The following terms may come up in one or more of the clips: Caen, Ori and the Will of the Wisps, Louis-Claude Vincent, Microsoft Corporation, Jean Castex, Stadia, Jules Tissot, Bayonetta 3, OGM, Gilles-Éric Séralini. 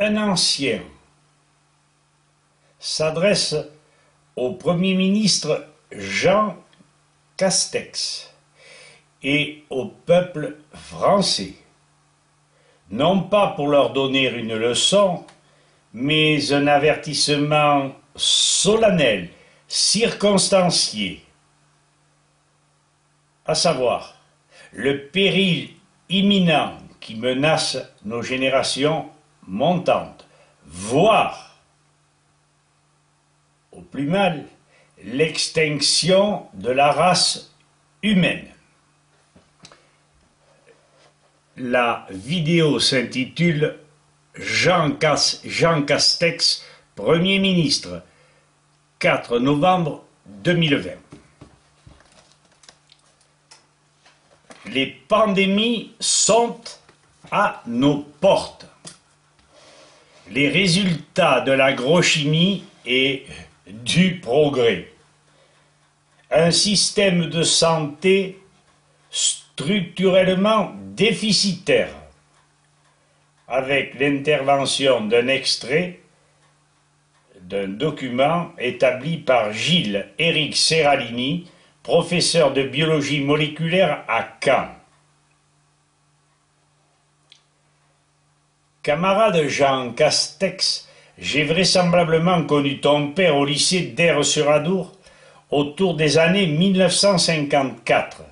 un ancien s'adresse au Premier ministre Jean Castex et au peuple français, non pas pour leur donner une leçon, mais un avertissement solennel, circonstancié, à savoir le péril imminent qui menace nos générations montantes, voire, au plus mal, l'extinction de la race humaine. La vidéo s'intitule « Jean Castex, Premier ministre, 4 novembre 2020 ». Les pandémies sont à nos portes. Les résultats de l'agrochimie et du progrès. Un système de santé structurellement déficitaire, avec l'intervention d'un extrait d'un document établi par Gilles-Éric Séralini, professeur de biologie moléculaire à Caen. Camarade Jean Castex, j'ai vraisemblablement connu ton père au lycée d'Aire-sur-Adour autour des années 1954.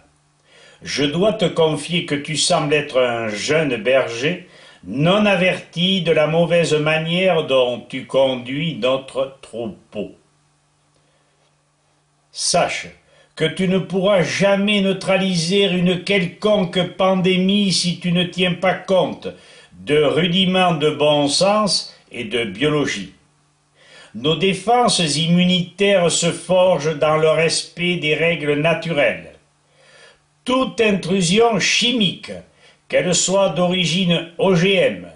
Je dois te confier que tu sembles être un jeune berger, non averti de la mauvaise manière dont tu conduis notre troupeau. Sache que tu ne pourras jamais neutraliser une quelconque pandémie si tu ne tiens pas compte de rudiments de bon sens et de biologie. Nos défenses immunitaires se forgent dans le respect des règles naturelles. Toute intrusion chimique, qu'elle soit d'origine OGM,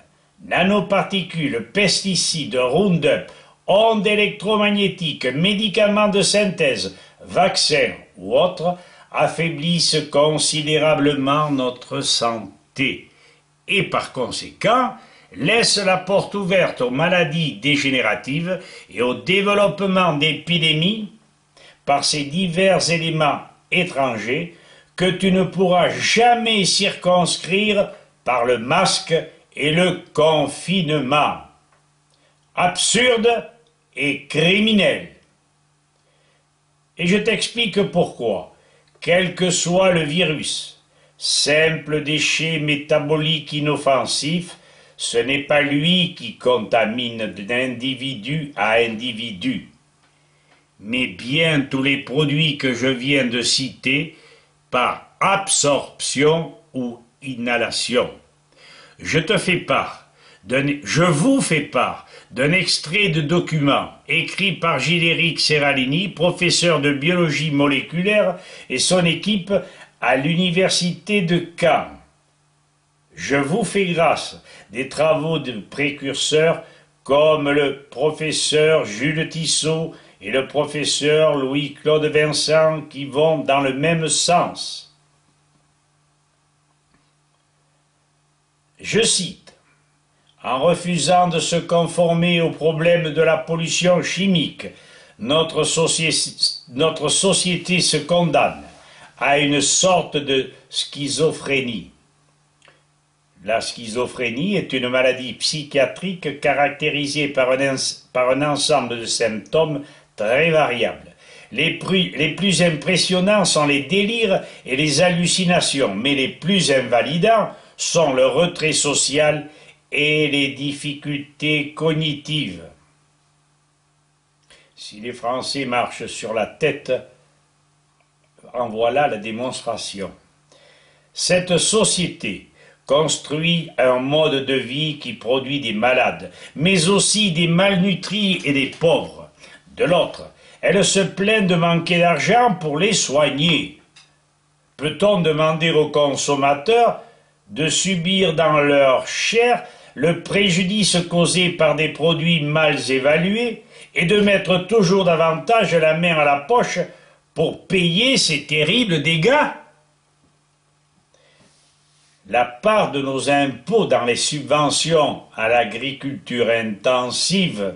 nanoparticules, pesticides, Roundup, ondes électromagnétiques, médicaments de synthèse, vaccins ou autres, affaiblissent considérablement notre santé et par conséquent laisse la porte ouverte aux maladies dégénératives et au développement d'épidémies par ces divers éléments étrangers que tu ne pourras jamais circonscrire par le masque et le confinement. Absurde et criminel. Et je t'explique pourquoi, quel que soit le virus, simple déchet métabolique inoffensif, ce n'est pas lui qui contamine d'individu à individu, mais bien tous les produits que je viens de citer par absorption ou inhalation. Je vous fais part d'un extrait de document écrit par Gilles-Éric Séralini, professeur de biologie moléculaire et son équipe à l'université de Caen. Je vous fais grâce des travaux de précurseurs comme le professeur Jules Tissot et le professeur Louis-Claude Vincent qui vont dans le même sens. Je cite. En refusant de se conformer au problème de la pollution chimique, notre société se condamne à une sorte de schizophrénie. La schizophrénie est une maladie psychiatrique caractérisée par un ensemble de symptômes très variables. Les plus impressionnants sont les délires et les hallucinations, mais les plus invalidants sont le retrait social et les difficultés cognitives. Si les Français marchent sur la tête, en voilà la démonstration. Cette société construit un mode de vie qui produit des malades, mais aussi des malnutris et des pauvres. De l'autre, elle se plaint de manquer d'argent pour les soigner. Peut-on demander aux consommateurs de subir dans leur chair le préjudice causé par des produits mal évalués et de mettre toujours davantage la main à la poche pour payer ces terribles dégâts? la part de nos impôts dans les subventions à l'agriculture intensive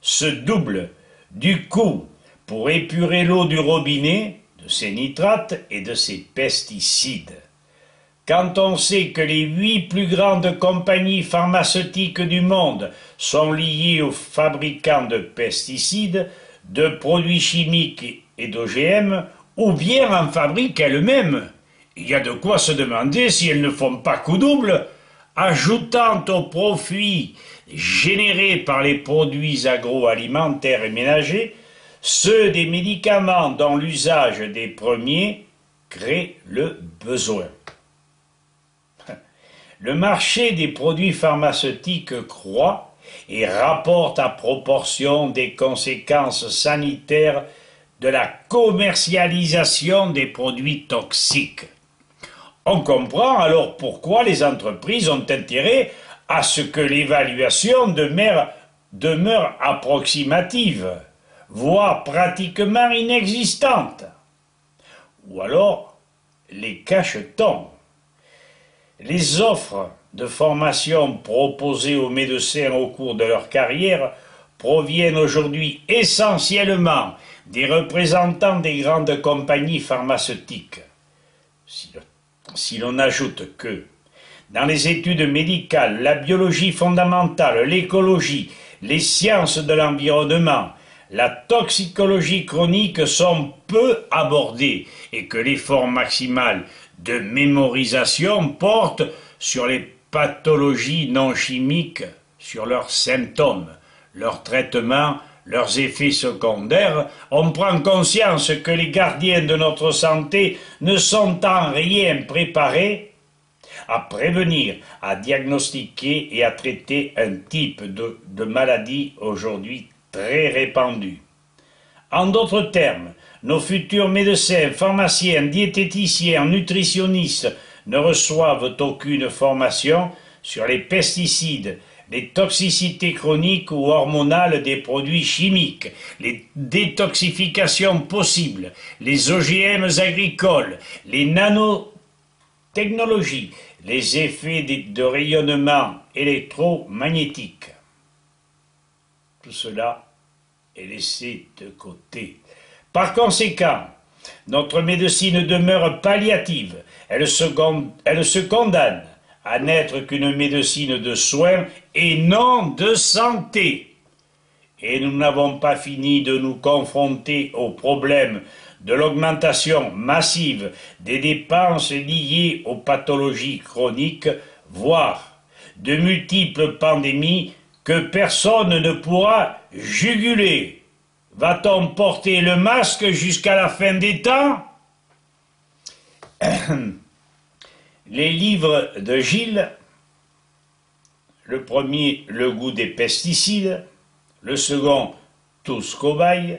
se double. Du coup, pour épurer l'eau du robinet, de ses nitrates et de ses pesticides. Quand on sait que les 8 plus grandes compagnies pharmaceutiques du monde sont liées aux fabricants de pesticides, de produits chimiques et d'OGM, ou bien en fabriquent elles-mêmes, il y a de quoi se demander si elles ne font pas coup double, ajoutant au profit généré par les produits agroalimentaires et ménagers, ceux des médicaments dont l'usage des premiers crée le besoin. Le marché des produits pharmaceutiques croît et rapporte à proportion des conséquences sanitaires de la commercialisation des produits toxiques. On comprend alors pourquoi les entreprises ont intérêt à ce que l'évaluation demeure approximative, voire pratiquement inexistante. Ou alors les cache-t-on. Les offres de formation proposées aux médecins au cours de leur carrière proviennent aujourd'hui essentiellement des représentants des grandes compagnies pharmaceutiques. Si l'on ajoute que, dans les études médicales, la biologie fondamentale, l'écologie, les sciences de l'environnement, la toxicologie chronique sont peu abordées et que l'effort maximal de mémorisation porte sur les pathologies non chimiques, sur leurs symptômes, leurs traitements, leurs effets secondaires, on prend conscience que les gardiens de notre santé ne sont en rien préparés à prévenir, à diagnostiquer et à traiter un type de maladie aujourd'hui très répandue. En d'autres termes, nos futurs médecins, pharmaciens, diététiciens, nutritionnistes ne reçoivent aucune formation sur les pesticides, les toxicités chroniques ou hormonales des produits chimiques, les détoxifications possibles, les OGM agricoles, les nanotechnologies, les effets de rayonnement électromagnétique. Tout cela est laissé de côté. Par conséquent, notre médecine demeure palliative, elle se condamne à n'être qu'une médecine de soins et non de santé. Et nous n'avons pas fini de nous confronter au problème de l'augmentation massive des dépenses liées aux pathologies chroniques, voire de multiples pandémies que personne ne pourra juguler. Va-t-on porter le masque jusqu'à la fin des temps? Les livres de Gilles, le premier « Le goût des pesticides », le second « Tous cobayes »,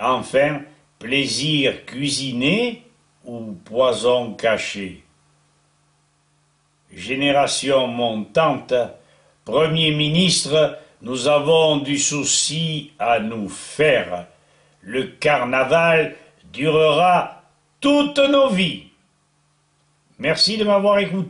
enfin « Plaisir cuisiné » ou « Poison caché ». Génération montante, Premier ministre, nous avons du souci à nous faire. Le carnaval durera toutes nos vies. Merci de m'avoir écouté.